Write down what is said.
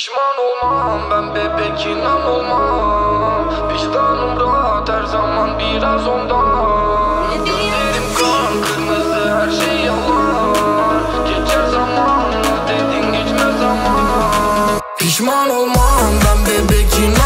Pişman olmam, ben bebek inan olmam. Vicdanım rahat her zaman biraz ondan. Gözlerim kan kırmızı, her şey yalan. Geçer zaman, dedin geçmez zaman. Pişman olmam, ben bebek inan.